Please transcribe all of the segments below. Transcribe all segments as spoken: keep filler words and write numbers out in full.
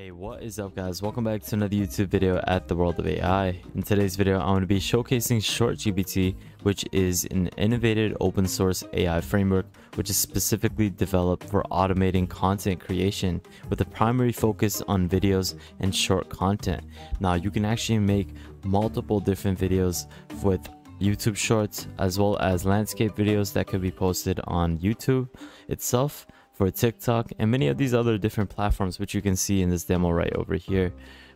Hey, what is up guys? Welcome back to another YouTube video at the World of A I. In today's video, I'm going to be showcasing ShortGPT, which is an innovative open source A I framework, which is specifically developed for automating content creation with a primary focus on videos and short content. Now you can actually make multiple different videos with YouTube shorts, as well as landscape videos that could be posted on YouTube itself, for TikTok, and many of these other different platforms, which you can see in this demo right over here.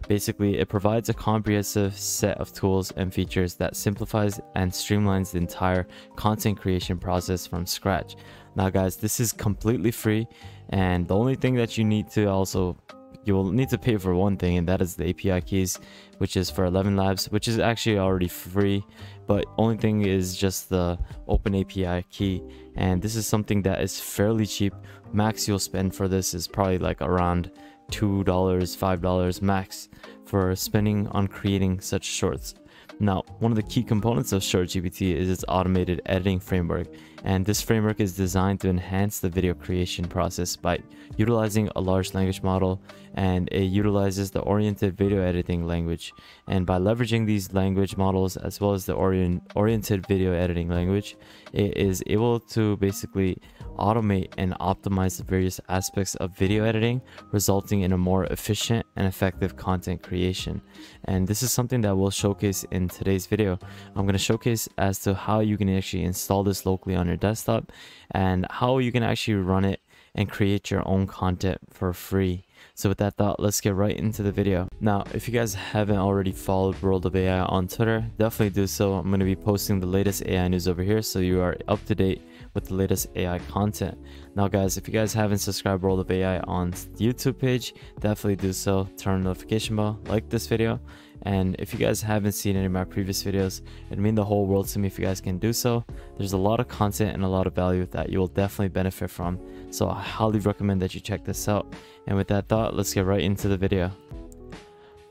Basically, it provides a comprehensive set of tools and features that simplifies and streamlines the entire content creation process from scratch. Now guys, this is completely free, and the only thing that you need to also you will need to pay for one thing, and that is the A P I keys, which is for Eleven Labs, which is actually already free, but only thing is just the open A P I key. And this is something that is fairly cheap. Max you'll spend for this is probably like around two dollars, five dollars max for spending on creating such shorts. Now, one of the key components of ShortGPT is its automated editing framework, and this framework is designed to enhance the video creation process by utilizing a large language model, and it utilizes the oriented video editing language. And by leveraging these language models as well as the orient oriented video editing language, it is able to basically automate and optimize the various aspects of video editing, resulting in a more efficient and effective content creation. And this is something that we'll showcase in today's video. I'm going to showcase as to how you can actually install this locally on your desktop and how you can actually run it and create your own content for free. So with that thought, let's get right into the video. Now, if you guys haven't already followed World of A I on Twitter, definitely do so. I'm going to be posting the latest A I news over here, so you are up to date with the latest A I content. Now guys, if you guys haven't subscribed World of A I on the YouTube page, definitely do so. Turn on the notification bell, like this video. And if you guys haven't seen any of my previous videos, it'd mean the whole world to me if you guys can do so. There's a lot of content and a lot of value that you will definitely benefit from. So I highly recommend that you check this out. And with that thought, let's get right into the video.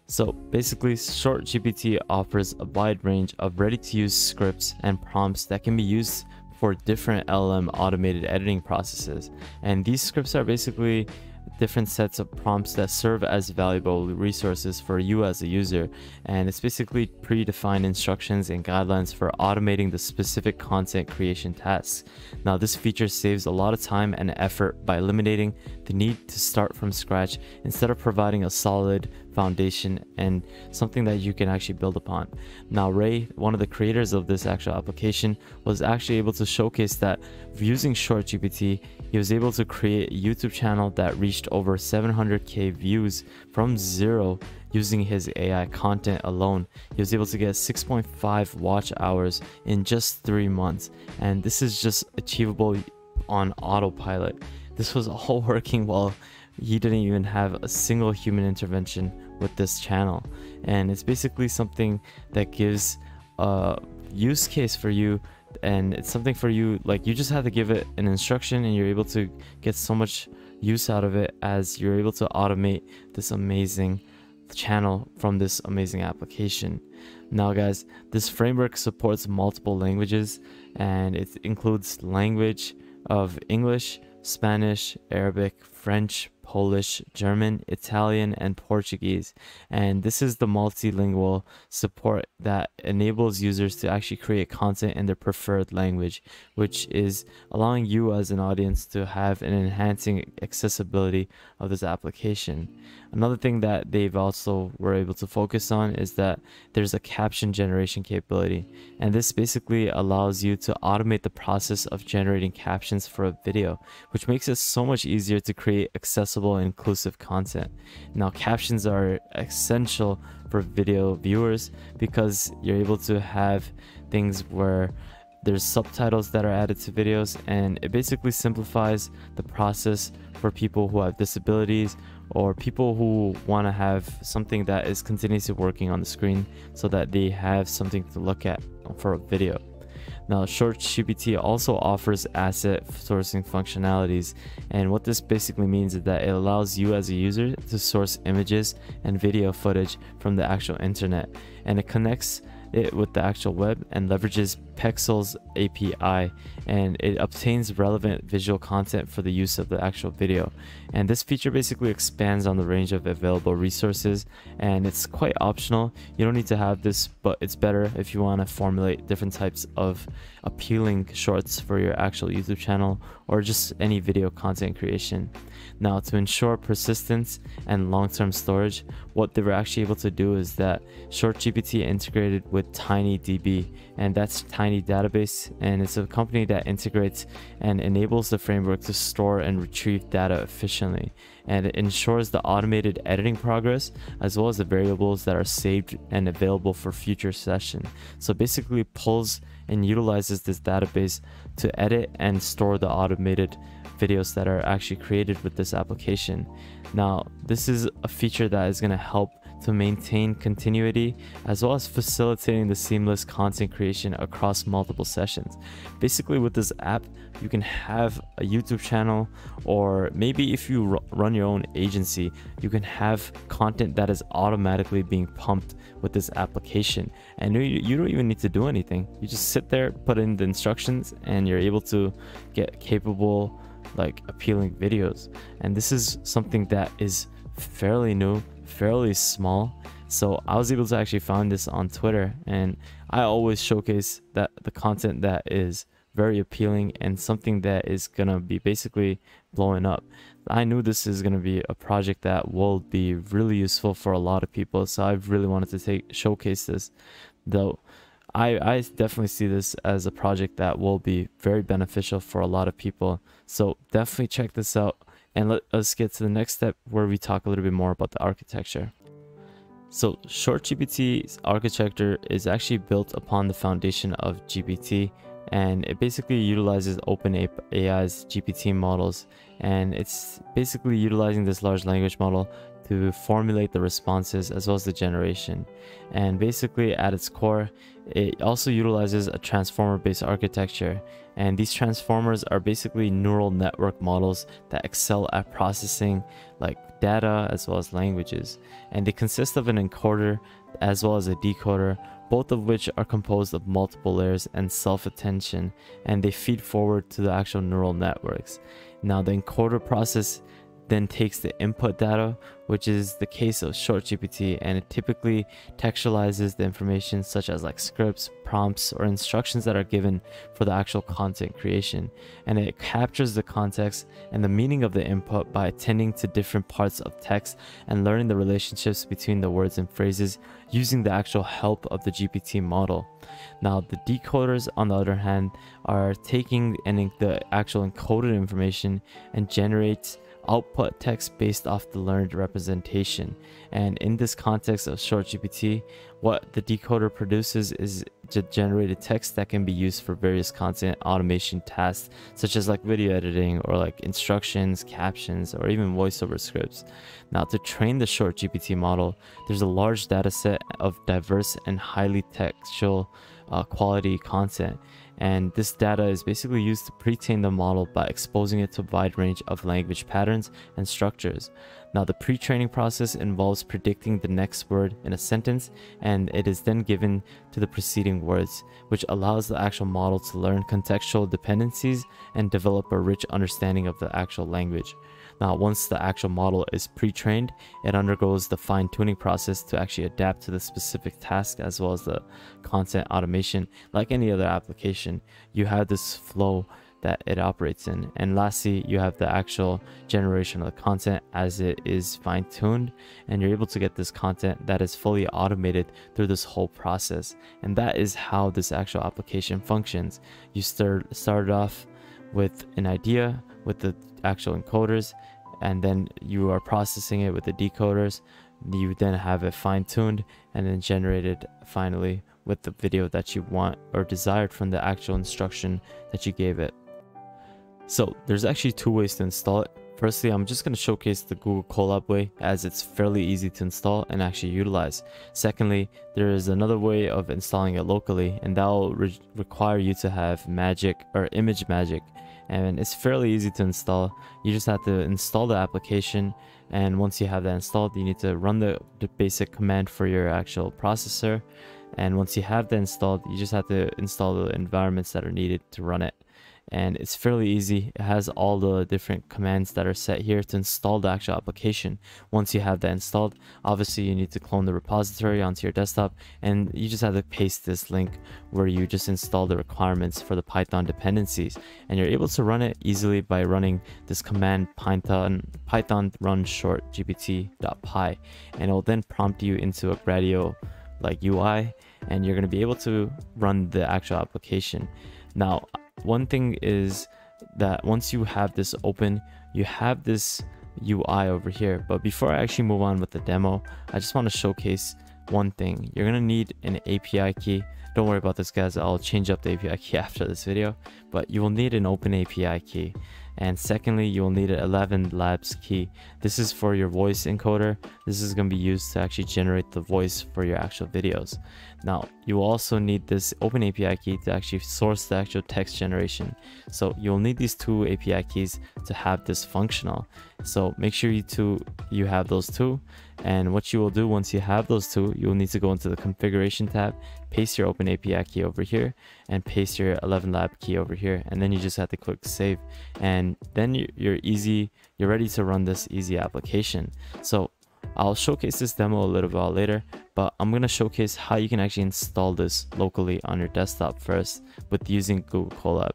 So basically, ShortGPT offers a wide range of ready-to-use scripts and prompts that can be used for different L L M automated editing processes. And these scripts are basically different sets of prompts that serve as valuable resources for you as a user, and it's basically predefined instructions and guidelines for automating the specific content creation tasks. Now this feature saves a lot of time and effort by eliminating the need to start from scratch instead of providing a solid foundation and something that you can actually build upon. Now Ray, one of the creators of this actual application, was actually able to showcase that using ShortGPT, he was able to create a YouTube channel that reached over seven hundred K views from zero using his A I content alone. He was able to get six point five watch hours in just three months, and this is just achievable on autopilot. This was all working while he didn't even have a single human intervention with this channel, and it's basically something that gives a use case for you, and it's something for you, like you just have to give it an instruction and you're able to get so much use out of it, as you're able to automate this amazing channel from this amazing application. Now guys, this framework supports multiple languages, and it includes language of English, Spanish, Arabic, French, Polish, German, Italian, and Portuguese. And this is the multilingual support that enables users to actually create content in their preferred language, which is allowing you as an audience to have an enhancing accessibility of this application. Another thing that they've also were able to focus on is that there's a caption generation capability, and this basically allows you to automate the process of generating captions for a video, which makes it so much easier to create accessible and inclusive content. Now captions are essential for video viewers because you're able to have things where there's subtitles that are added to videos, and it basically simplifies the process for people who have disabilities or people who want to have something that is continuously working on the screen so that they have something to look at for a video. Now, ShortGPT also offers asset sourcing functionalities, and what this basically means is that it allows you as a user to source images and video footage from the actual internet, and it connects it with the actual web and leverages Pexels A P I, and it obtains relevant visual content for the use of the actual video. And this feature basically expands on the range of available resources, and it's quite optional. You don't need to have this, but it's better if you want to formulate different types of appealing shorts for your actual YouTube channel or just any video content creation. Now, to ensure persistence and long-term storage, what they were actually able to do is that ShortGPT integrated with TinyDB, and that's Tiny Database, and it's a company that integrates and enables the framework to store and retrieve data efficiently, and it ensures the automated editing progress as well as the variables that are saved and available for future session. So basically pulls and utilizes this database to edit and store the automated videos that are actually created with this application. Now, this is a feature that is going to help to maintain continuity as well as facilitating the seamless content creation across multiple sessions. Basically, with this app, you can have a YouTube channel, or maybe if you run your own agency, you can have content that is automatically being pumped with this application, and you, you don't even need to do anything. You just sit there, put in the instructions, and you're able to get capable, like appealing videos. And this is something that is fairly new, fairly small. So I was able to actually find this on Twitter, and I always showcase that the content that is very appealing and something that is gonna be basically blowing up. I knew this is gonna be a project that will be really useful for a lot of people, so I really wanted to take showcase this. Though I, I definitely see this as a project that will be very beneficial for a lot of people. So definitely check this out, and let us get to the next step where we talk a little bit more about the architecture. So ShortGPT's architecture is actually built upon the foundation of G P T, and it basically utilizes OpenAI's G P T models, and it's basically utilizing this large language model to formulate the responses as well as the generation. And basically at its core, it also utilizes a transformer-based architecture, and these transformers are basically neural network models that excel at processing like data as well as languages, and they consist of an encoder as well as a decoder, both of which are composed of multiple layers and self-attention, and they feed forward to the actual neural networks. Now, the encoder process then takes the input data, which is the case of ShortGPT, and it typically textualizes the information such as like scripts, prompts, or instructions that are given for the actual content creation, and it captures the context and the meaning of the input by attending to different parts of text and learning the relationships between the words and phrases using the actual help of the G P T model. Now, the decoders, on the other hand, are taking the actual encoded information and generates output text based off the learned representation. And in this context of ShortGPT, what the decoder produces is generated text that can be used for various content automation tasks, such as like video editing or like instructions, captions, or even voiceover scripts. Now, to train the ShortGPT model, there's a large data set of diverse and highly textual uh, quality content. And this data is basically used to pre-train the model by exposing it to a wide range of language patterns and structures. Now, the pre-training process involves predicting the next word in a sentence, and it is then given to the preceding words, which allows the actual model to learn contextual dependencies and develop a rich understanding of the actual language. Now, once the actual model is pre-trained, it undergoes the fine-tuning process to actually adapt to the specific task as well as the content automation. Like any other application, you have this flow that it operates in. And lastly, you have the actual generation of the content as it is fine-tuned, and you're able to get this content that is fully automated through this whole process. And that is how this actual application functions. You start started off with an idea with the actual encoders, and then you are processing it with the decoders. You then have it fine-tuned and then generated finally with the video that you want or desired from the actual instruction that you gave it. So there's actually two ways to install it. Firstly, I'm just going to showcase the Google Colab way, as it's fairly easy to install and actually utilize. Secondly, there is another way of installing it locally, and that will re require you to have Magic or Image Magic, and it's fairly easy to install. You just have to install the application, and once you have that installed, you need to run the, the basic command for your actual processor, And once you have that installed, you just have to install the environments that are needed to run it. And it's fairly easy. It has all the different commands that are set here to install the actual application. Once you have that installed, obviously you need to clone the repository onto your desktop, and you just have to paste this link where you just install the requirements for the Python dependencies, and you're able to run it easily by running this command python python run short G P T dot P Y, and it'll then prompt you into a Gradio like U I, and you're going to be able to run the actual application. Now, one thing is that once you have this open, you have this U I over here. But before I actually move on with the demo, I just want to showcase one thing. You're going to need an A P I key. Don't worry about this, guys. I'll change up the A P I key after this video. But you will need an open A P I key. And secondly, you will need an Eleven Labs key. This is for your voice encoder. This is going to be used to actually generate the voice for your actual videos. Now, you will also need this open A P I key to actually source the actual text generation. So you'll need these two A P I keys to have this functional. So make sure you, two, you have those two. And what you will do once you have those two, you'll need to go into the configuration tab, paste your open A P I key over here, and paste your Eleven Lab key over here. And then you just have to click save. And then you're easy, you're ready to run this easy application. So I'll showcase this demo a little bit later, but I'm going to showcase how you can actually install this locally on your desktop first with using Google Colab.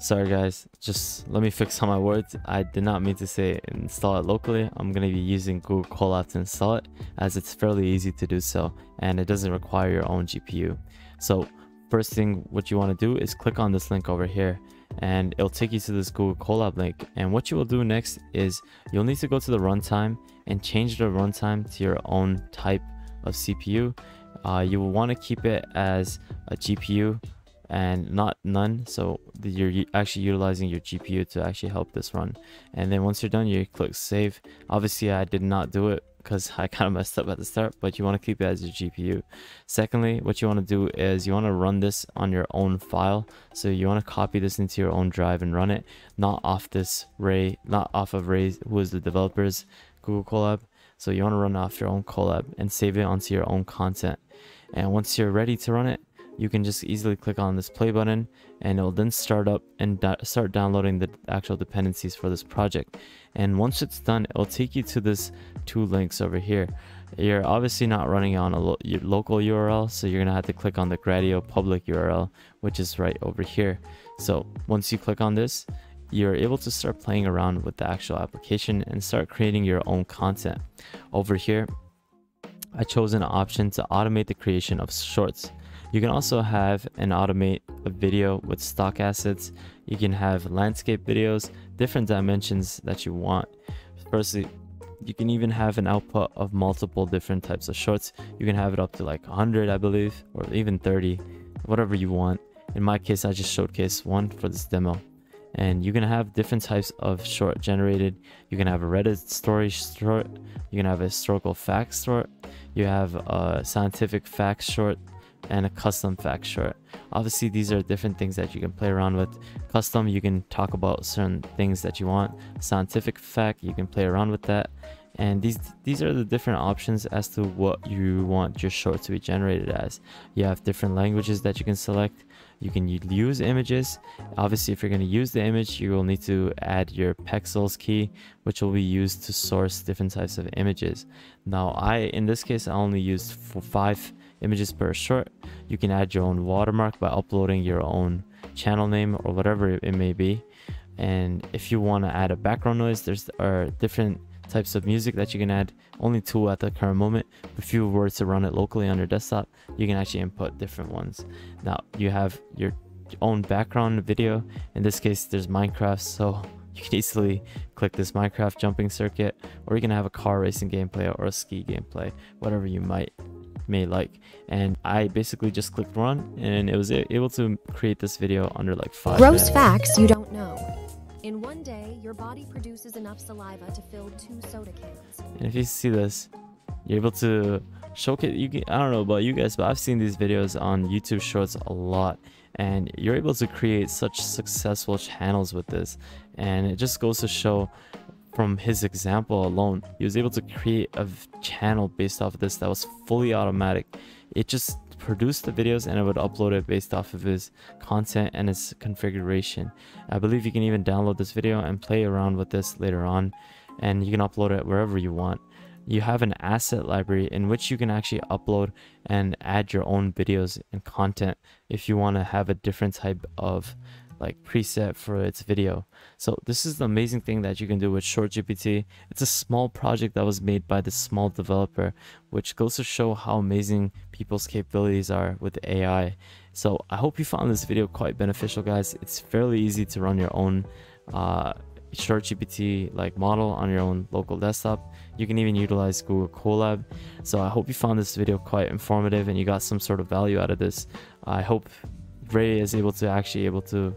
Sorry guys, just let me fix all my words. I did not mean to say install it locally. I'm going to be using Google Colab to install it, as it's fairly easy to do so, and it doesn't require your own G P U. So first thing, what you want to do is click on this link over here, and it'll take you to this Google Colab link. And what you will do next is you'll need to go to the runtime and change the runtime to your own type of C P U. Uh, you will want to keep it as a G P U and not none, so you're actually utilizing your G P U to actually help this run. And then once you're done, you click save. Obviously I did not do it because I kind of messed up at the start, but you want to keep it as your G P U. Secondly, what you want to do is you want to run this on your own file. So you want to copy this into your own drive and run it, not off this Ray, not off of Ray, who is the developer's Google Colab. So you want to run off your own Colab and save it onto your own content. And once you're ready to run it, you can just easily click on this play button, and it'll then start up and do start downloading the actual dependencies for this project. And once it's done, it'll take you to this two links over here. You're obviously not running on a lo your local U R L, so you're gonna have to click on the Gradio public U R L, which is right over here. So once you click on this, you're able to start playing around with the actual application and start creating your own content. Over here, I chose an option to automate the creation of shorts. You can also have and automate a video with stock assets. You can have landscape videos, different dimensions that you want. Firstly, you can even have an output of multiple different types of shorts. You can have it up to like one hundred, I believe, or even thirty, whatever you want. In my case, I just showcased one for this demo. And you can have different types of short generated. You can have a Reddit story short. You can have a historical facts short. You have a scientific facts short, and a custom fact short. Obviously these are different things that you can play around with. Custom, you can talk about certain things that you want. Scientific fact, you can play around with that. And these these are the different options as to what you want your short to be generated as. You have different languages that you can select. You can use images. Obviously, if you're going to use the image, you will need to add your Pexels key, which will be used to source different types of images. Now, I in this case, I only used five images per short. You can add your own watermark by uploading your own channel name or whatever it may be. And if you want to add a background noise, there's are different types of music that you can add, only two at the current moment. If you were to run it locally on your desktop, you can actually input different ones. Now you have your own background video. In this case, there's Minecraft, so you can easily click this Minecraft jumping circuit, or you can have a car racing gameplay or a ski gameplay, whatever you might may like. And I basically just clicked run, and it was able to create this video under like five gross minutes. Facts you don't know. In one day, your body produces enough saliva to fill two soda cans. And if you see this, you're able to showcase. You can, I don't know about you guys, but I've seen these videos on YouTube Shorts a lot, and you're able to create such successful channels with this. And it just goes to show from his example alone, he was able to create a channel based off of this that was fully automatic. It just produced the videos and it would upload it based off of his content and his configuration. I believe you can even download this video and play around with this later on, and you can upload it wherever you want. You have an asset library in which you can actually upload and add your own videos and content if you want to have a different type of like preset for its video. So this is the amazing thing that you can do with ShortGPT. It's a small project that was made by this small developer, which goes to show how amazing people's capabilities are with A I. So I hope you found this video quite beneficial, guys. It's fairly easy to run your own uh, ShortGPT like model on your own local desktop. You can even utilize Google Colab. So I hope you found this video quite informative and you got some sort of value out of this. I hope Ray is able to actually able to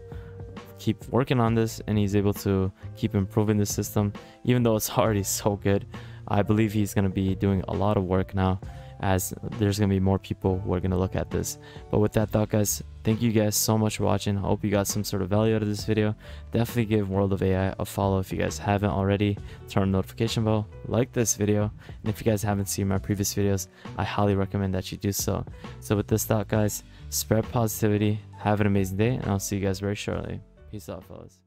keep working on this, and he's able to keep improving the system, even though it's already so good. I believe he's going to be doing a lot of work now, as there's going to be more people who are going to look at this. But with that thought, guys, thank you guys so much for watching. I hope you got some sort of value out of this video. Definitely give World of A I a follow if you guys haven't already. Turn on the notification bell, like this video, and if you guys haven't seen my previous videos, I highly recommend that you do so. So with this thought, guys, spread positivity, have an amazing day, and I'll see you guys very shortly. Peace out, fellas.